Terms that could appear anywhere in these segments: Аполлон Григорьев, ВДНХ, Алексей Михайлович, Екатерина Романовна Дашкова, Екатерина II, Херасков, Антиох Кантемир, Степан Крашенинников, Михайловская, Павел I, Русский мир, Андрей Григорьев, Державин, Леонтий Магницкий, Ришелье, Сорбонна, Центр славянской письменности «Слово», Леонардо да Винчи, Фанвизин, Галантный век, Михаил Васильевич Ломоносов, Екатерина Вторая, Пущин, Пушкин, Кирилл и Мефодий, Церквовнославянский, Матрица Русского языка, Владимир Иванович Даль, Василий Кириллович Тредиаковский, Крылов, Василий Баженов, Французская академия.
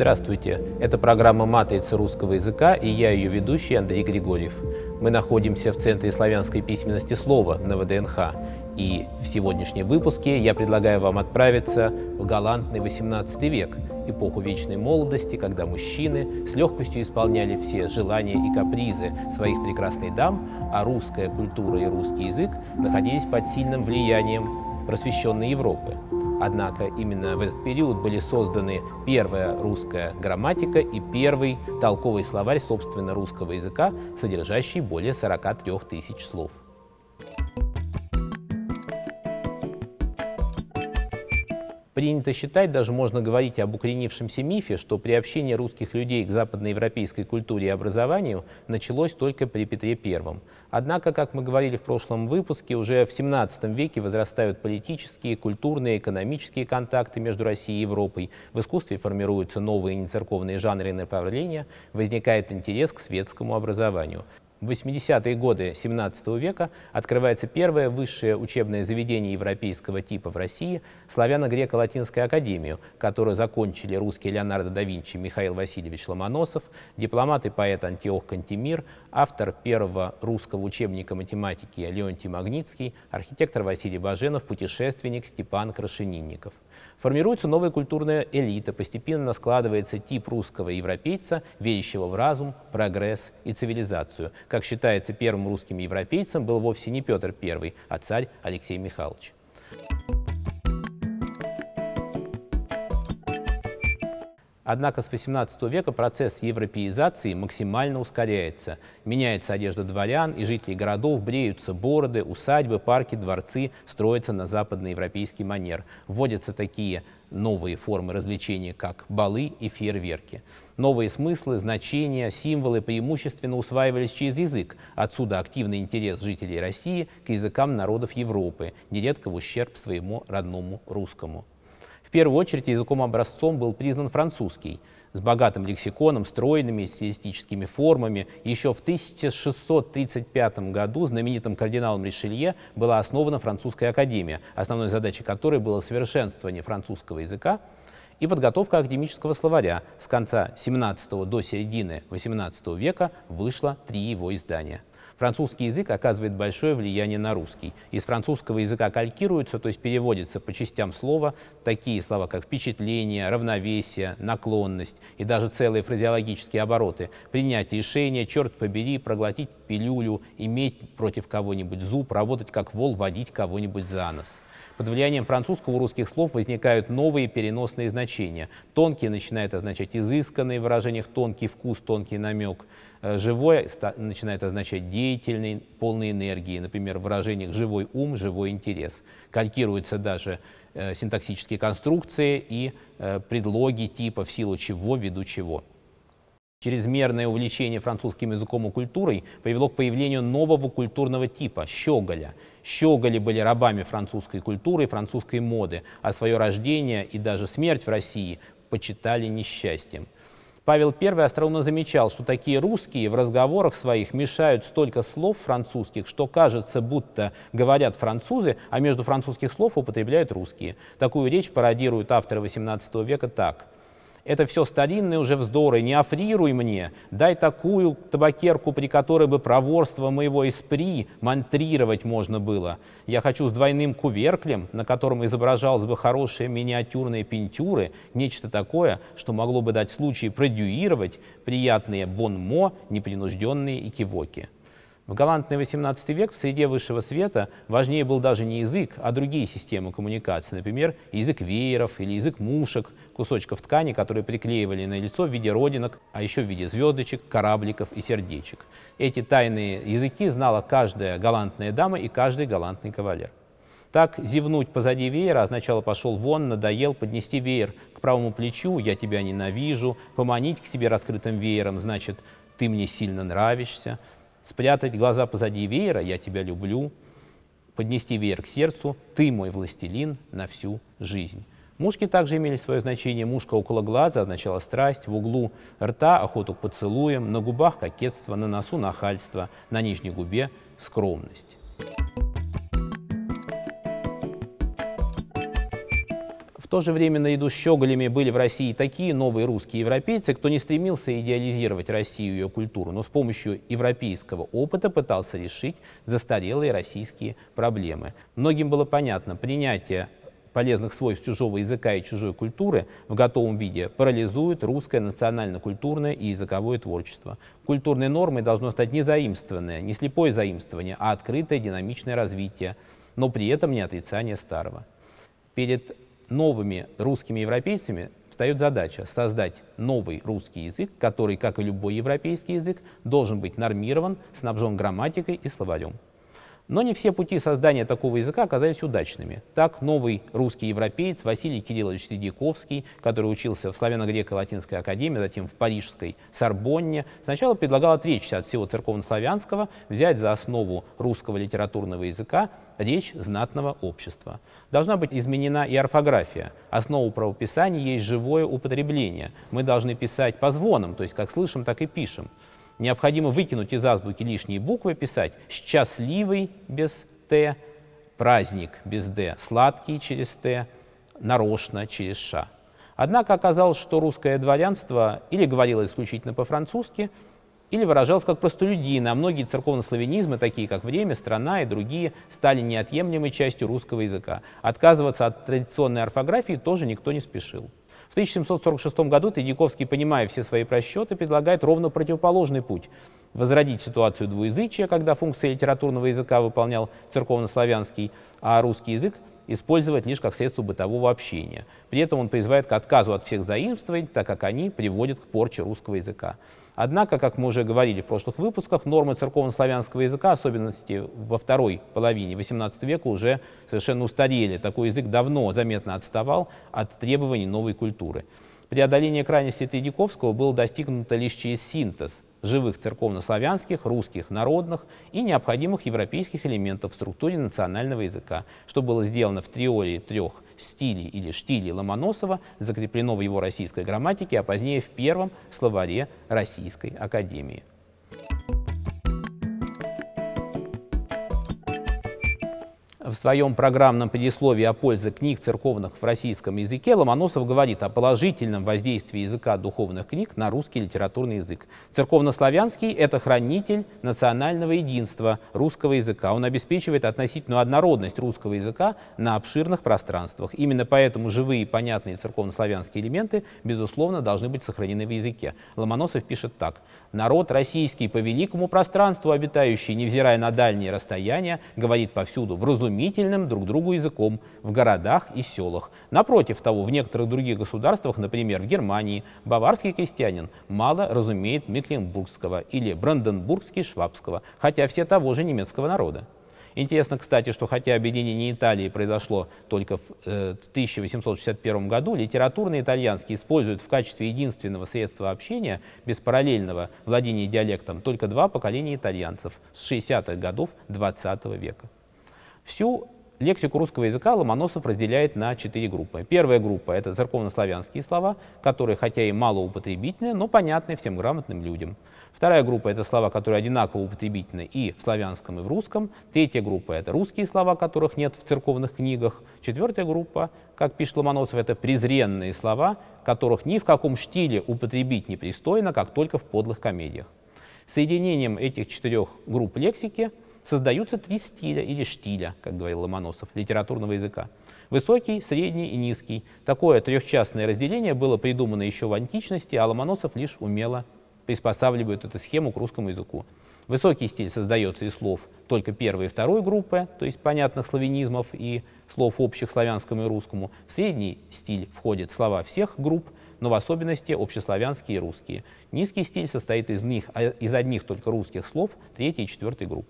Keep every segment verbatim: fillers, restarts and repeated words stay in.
Здравствуйте! Это программа «Матрица русского языка» и я ее ведущий Андрей Григорьев. Мы находимся в Центре славянской письменности «Слово» на ВДНХ. И в сегодняшнем выпуске я предлагаю вам отправиться в галантный восемнадцатый век, эпоху вечной молодости, когда мужчины с легкостью исполняли все желания и капризы своих прекрасных дам, а русская культура и русский язык находились под сильным влиянием просвещенной Европы. Однако именно в этот период были созданы первая русская грамматика и первый толковый словарь собственно русского языка, содержащий более сорока трёх тысяч слов. Принято считать, даже можно говорить об укоренившемся мифе, что приобщение русских людей к западноевропейской культуре и образованию началось только при Петре Первом. Однако, как мы говорили в прошлом выпуске, уже в семнадцатом веке возрастают политические, культурные, экономические контакты между Россией и Европой, в искусстве формируются новые нецерковные жанры и направления, возникает интерес к светскому образованию. В восьмидесятые годы семнадцатого века открывается первое высшее учебное заведение европейского типа в России – Славяно-греко-латинская академия, которую закончили русский Леонардо да Винчи Михаил Васильевич Ломоносов, дипломат и поэт Антиох Кантемир, автор первого русского учебника математики Леонтий Магницкий, архитектор Василий Баженов, путешественник Степан Крашенинников. Формируется новая культурная элита, постепенно складывается тип русского европейца, верящего в разум, прогресс и цивилизацию. Как считается, первым русским европейцем был вовсе не Петр Первый, а царь Алексей Михайлович. Однако с восемнадцатого века процесс европеизации максимально ускоряется. Меняется одежда дворян и жителей городов, бреются бороды, усадьбы, парки, дворцы строятся на западноевропейский манер. Вводятся такие новые формы развлечения, как балы и фейерверки. Новые смыслы, значения, символы преимущественно усваивались через язык. Отсюда активный интерес жителей России к языкам народов Европы, нередко в ущерб своему родному русскому. В первую очередь языком-образцом был признан французский, с богатым лексиконом, стройными стилистическими формами. Еще в тысяча шестьсот тридцать пятом году знаменитым кардиналом Ришелье была основана Французская академия, основной задачей которой было совершенствование французского языка и подготовка академического словаря. С конца семнадцатого до середины восемнадцатого века вышло три его издания. Французский язык оказывает большое влияние на русский. Из французского языка калькируются, то есть переводятся по частям слова, такие слова, как впечатление, равновесие, наклонность и даже целые фразеологические обороты. Принять решение, черт побери, проглотить пилюлю, иметь против кого-нибудь зуб, работать как вол, водить кого-нибудь за нос. Под влиянием французского у русских слов возникают новые переносные значения. Тонкий начинает означать изысканный, в выражениях тонкий вкус, тонкий намек. Живой начинает означать деятельный, полный энергии, например, в выражениях живой ум, живой интерес. Калькируются даже э, синтаксические конструкции и э, предлоги типа в силу чего, ввиду чего. Чрезмерное увлечение французским языком и культурой привело к появлению нового культурного типа – щеголя. Щеголи были рабами французской культуры и французской моды, а свое рождение и даже смерть в России почитали несчастьем. Павел Первый остроумно замечал, что такие русские в разговорах своих мешают столько слов французских, что кажется, будто говорят французы, а между французских слов употребляют русские. Такую речь пародируют авторы восемнадцатого века так. Это все старинные уже вздоры, не африруй мне, дай такую табакерку, при которой бы проворство моего эспри монтрировать можно было. Я хочу с двойным куверклем, на котором изображалось бы хорошие миниатюрные пинтюры, нечто такое, что могло бы дать случай продюировать приятные бонмо, непринужденные и кивоки. В галантный восемнадцатый век в среде высшего света важнее был даже не язык, а другие системы коммуникации, например, язык вееров или язык мушек, кусочков ткани, которые приклеивали на лицо в виде родинок, а еще в виде звездочек, корабликов и сердечек. Эти тайные языки знала каждая галантная дама и каждый галантный кавалер. Так, зевнуть позади веера означало «пошел вон, надоел, поднести веер к правому плечу, я тебя ненавижу», «поманить к себе раскрытым веером» значит «ты мне сильно нравишься», спрятать глаза позади веера, я тебя люблю, поднести веер к сердцу, ты мой властелин на всю жизнь. Мушки также имели свое значение. Мушка около глаза означала страсть, в углу рта охоту к поцелуям, на губах кокетство, на носу нахальство, на нижней губе скромность. В то же время наряду с щеголями были в России такие новые русские европейцы, кто не стремился идеализировать Россию и ее культуру, но с помощью европейского опыта пытался решить застарелые российские проблемы. Многим было понятно, принятие полезных свойств чужого языка и чужой культуры в готовом виде парализует русское национально-культурное и языковое творчество. Культурной нормой должно стать не заимствованное, не слепое заимствование, а открытое динамичное развитие, но при этом не отрицание старого. Перед новыми русскими европейцами встает задача создать новый русский язык, который, как и любой европейский язык, должен быть нормирован, снабжен грамматикой и словарем. Но не все пути создания такого языка оказались удачными. Так, новый русский европеец Василий Кириллович Тредиаковский, который учился в Славяно-Греко-Латинской академии, затем в парижской Сорбонне, сначала предлагал отречься от всего церковнославянского, взять за основу русского литературного языка речь знатного общества. Должна быть изменена и орфография. Основу правописания есть живое употребление. Мы должны писать по звонам, то есть как слышим, так и пишем. Необходимо выкинуть из азбуки лишние буквы, писать «счастливый» без «т», «праздник» без «д», «сладкий» через «т», «нарочно» через «ш». Однако оказалось, что русское дворянство или говорило исключительно по-французски, или выражалось как простолюдины, а многие церковнославянизмы, такие как «Время», «Страна» и другие, стали неотъемлемой частью русского языка. Отказываться от традиционной орфографии тоже никто не спешил. В тысяча семьсот сорок шестом году Тредиаковский, понимая все свои просчеты, предлагает ровно противоположный путь – возродить ситуацию двуязычия, когда функции литературного языка выполнял церковнославянский, а русский язык использовать лишь как средство бытового общения. При этом он призывает к отказу от всех заимствований, так как они приводят к порче русского языка. Однако, как мы уже говорили в прошлых выпусках, нормы церковнославянского языка, особенности во второй половине восемнадцатого века, уже совершенно устарели. Такой язык давно заметно отставал от требований новой культуры. Преодоление крайности Тредиаковского было достигнуто лишь через синтез живых церковнославянских, русских, народных и необходимых европейских элементов в структуре национального языка, что было сделано в триоле трех стилей или штилей Ломоносова, закреплено в его российской грамматике, а позднее в первом словаре Российской академии. В своем программном предисловии о пользе книг церковных в российском языке Ломоносов говорит о положительном воздействии языка духовных книг на русский литературный язык. Церковнославянский – это хранитель национального единства русского языка. Он обеспечивает относительную однородность русского языка на обширных пространствах. Именно поэтому живые и понятные церковнославянские элементы, безусловно, должны быть сохранены в языке. Ломоносов пишет так. «Народ российский по великому пространству обитающий, невзирая на дальние расстояния, говорит повсюду вразумительно, друг другу языком в городах и селах. Напротив того, в некоторых других государствах, например, в Германии, баварский крестьянин мало разумеет мекленбургского или бранденбургский швабского, хотя все того же немецкого народа». Интересно, кстати, что хотя объединение Италии произошло только в э, тысяча восемьсот шестьдесят первом году, литературный итальянский используют в качестве единственного средства общения без параллельного владения диалектом только два поколения итальянцев с шестидесятых годов двадцатого века. Всю лексику русского языка Ломоносов разделяет на четыре группы. Первая группа – это церковнославянские слова, которые, хотя и малоупотребительны, но понятны всем грамотным людям. Вторая группа – это слова, которые одинаково употребительны и в славянском, и в русском. Третья группа – это русские слова, которых нет в церковных книгах. Четвертая группа, как пишет Ломоносов, это презренные слова, которых ни в каком штиле употребить непристойно, как только в подлых комедиях. Соединением этих четырех групп лексики создаются три стиля или штиля, как говорил Ломоносов, литературного языка. Высокий, средний и низкий. Такое трехчастное разделение было придумано еще в античности, а Ломоносов лишь умело приспосабливает эту схему к русскому языку. Высокий стиль создается из слов только первой и второй группы, то есть понятных славянизмов и слов общих славянскому и русскому. В средний стиль входят слова всех групп, но в особенности общеславянские и русские. Низкий стиль состоит из них, из одних только русских слов третьей и четвертой групп.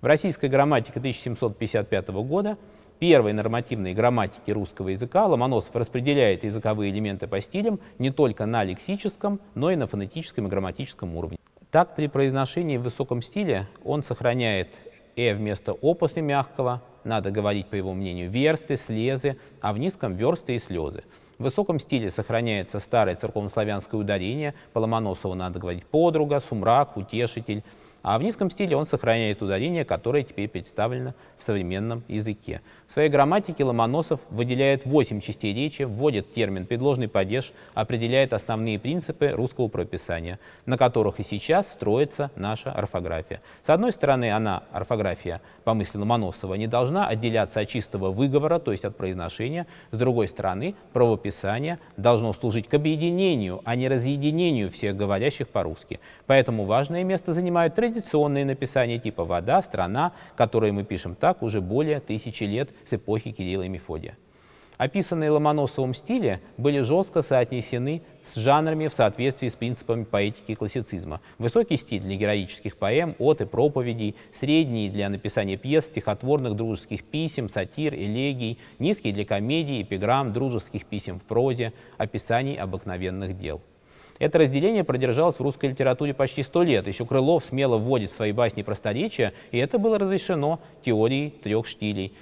В российской грамматике тысяча семьсот пятьдесят пятого года, первой нормативной грамматике русского языка, Ломоносов распределяет языковые элементы по стилям не только на лексическом, но и на фонетическом и грамматическом уровне. Так, при произношении в высоком стиле он сохраняет «э» вместо «о» после мягкого, надо говорить, по его мнению, версты, слезы, а в низком версты и слезы. В высоком стиле сохраняется старое церковнославянское ударение, по Ломоносову надо говорить «подруга», «сумрак», «утешитель». А в низком стиле он сохраняет ударение, которое теперь представлено в современном языке. В своей грамматике Ломоносов выделяет восемь частей речи, вводит термин «предложный падеж», определяет основные принципы русского правописания, на которых и сейчас строится наша орфография. С одной стороны, она, орфография, по мысли Ломоносова, не должна отделяться от чистого выговора, то есть от произношения. С другой стороны, правописание должно служить к объединению, а не разъединению всех говорящих по-русски. Поэтому важное место занимают традиционные написания типа «вода», «страна», которые мы пишем так уже более тысячи лет с эпохи Кирилла и Мефодия. Описанные Ломоносовым стили были жестко соотнесены с жанрами в соответствии с принципами поэтики и классицизма. Высокий стиль для героических поэм, от и проповедей, средний для написания пьес, стихотворных дружеских писем, сатир, элегий, низкий для комедий, эпиграмм, дружеских писем в прозе, описаний обыкновенных дел. Это разделение продержалось в русской литературе почти сто лет. Еще Крылов смело вводит в свои басни просторечия, и это было разрешено теорией трех штилей.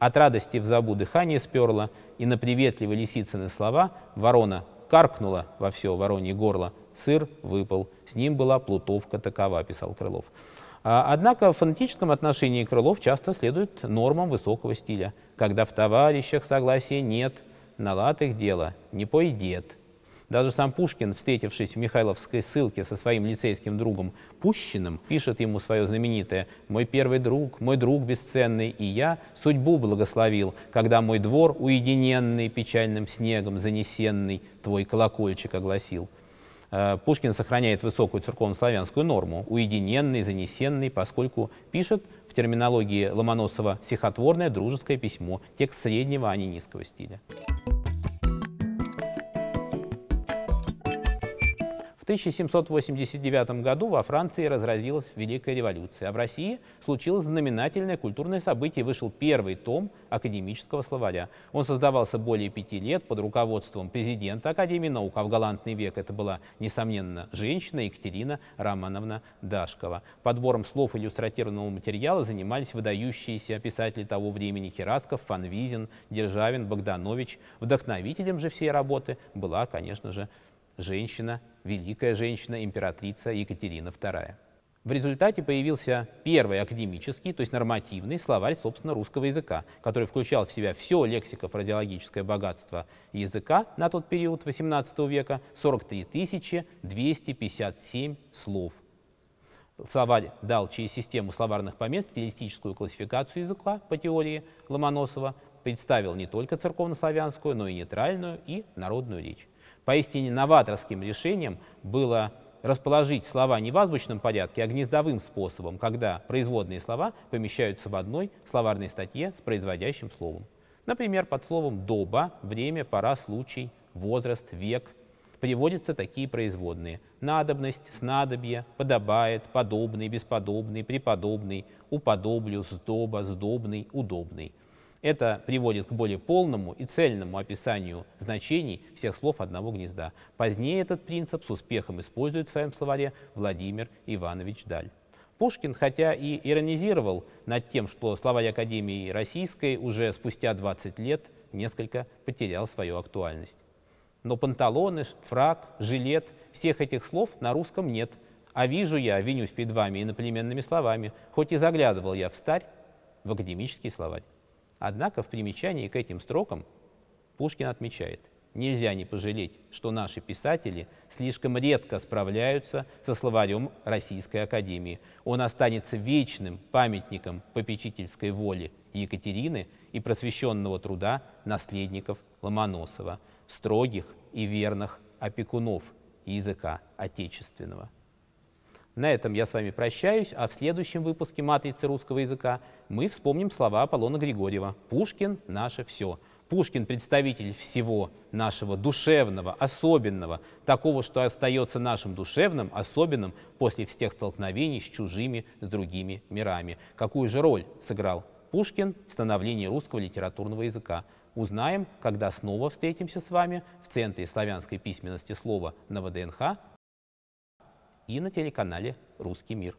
От радости в забу дыхание сперла, и на приветливые Лисицыны слова ворона каркнула во все воронье горло, сыр выпал, с ним была плутовка такова, писал Крылов. Однако в фонетическом отношении Крылов часто следует нормам высокого стиля. Когда в товарищах согласия нет, на латых дело не пойдет. Даже сам Пушкин, встретившись в Михайловской ссылке со своим лицейским другом Пущиным, пишет ему свое знаменитое «Мой первый друг, мой друг бесценный, и я судьбу благословил, когда мой двор уединенный, печальным снегом занесенный, твой колокольчик огласил». Пушкин сохраняет высокую церковнославянскую норму «уединенный, занесенный», поскольку пишет в терминологии Ломоносова стихотворное дружеское письмо, текст среднего, а не низкого стиля. В тысяча семьсот восемьдесят девятом году во Франции разразилась Великая революция, а в России случилось знаменательное культурное событие. Вышел первый том академического словаря. Он создавался более пяти лет под руководством президента Академии наук, а в галантный век это была, несомненно, женщина Екатерина Романовна Дашкова. Подбором слов иллюстративного материала занимались выдающиеся писатели того времени Херасков, Фанвизин, Державин, Богданович. Вдохновителем же всей работы была, конечно же, женщина, великая женщина, императрица Екатерина вторая. В результате появился первый академический, то есть нормативный, словарь, собственно, русского языка, который включал в себя все лексико-фразеологическое богатство языка на тот период восемнадцатого века, сорок три тысячи двести пятьдесят семь слов. Словарь дал через систему словарных помет стилистическую классификацию языка по теории Ломоносова, представил не только церковнославянскую, но и нейтральную и народную речь. Поистине новаторским решением было расположить слова не в азбучном порядке, а гнездовым способом, когда производные слова помещаются в одной словарной статье с производящим словом. Например, под словом «доба» — время, пора, случай, возраст, век — приводятся такие производные: надобность, снадобье, подобает, подобный, бесподобный, преподобный, уподоблю, сдоба, сдобный, удобный. Это приводит к более полному и цельному описанию значений всех слов одного гнезда. Позднее этот принцип с успехом использует в своем словаре Владимир Иванович Даль. Пушкин, хотя и иронизировал над тем, что словарь Академии Российской уже спустя двадцать лет несколько потерял свою актуальность. Но панталоны, фрак, жилет – всех этих слов на русском нет. А вижу я, винюсь перед вами иноплеменными словами, хоть и заглядывал я в старь, в академический словарь. Однако в примечании к этим строкам Пушкин отмечает: «Нельзя не пожалеть, что наши писатели слишком редко справляются со словарем Российской Академии. Он останется вечным памятником попечительской воли Екатерины и просвещенного труда наследников Ломоносова, строгих и верных опекунов языка отечественного». На этом я с вами прощаюсь, а в следующем выпуске «Матрицы русского языка» мы вспомним слова Аполлона Григорьева «Пушкин – наше все». Пушкин – представитель всего нашего душевного, особенного, такого, что остается нашим душевным, особенным после всех столкновений с чужими, с другими мирами. Какую же роль сыграл Пушкин в становлении русского литературного языка? Узнаем, когда снова встретимся с вами в Центре славянской письменности «Слово» на ВДНХ и на телеканале «Русский мир».